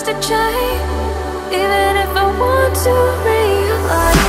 tries to change, even if I want to realize.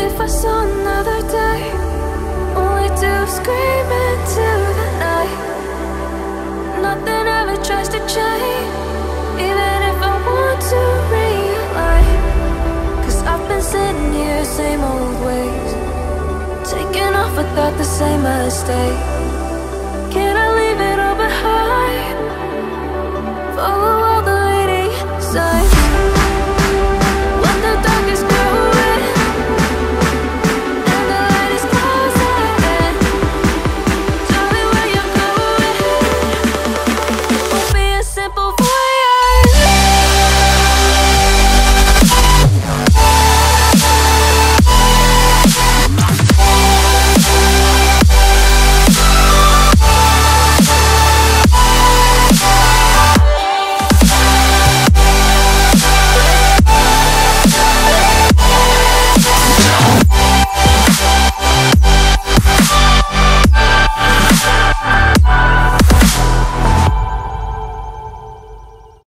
If I saw another day, only to scream into the night. Nothing ever tries to change, even if I want to realize. Cause I've been sitting here, same old ways, taking off without the same mistake.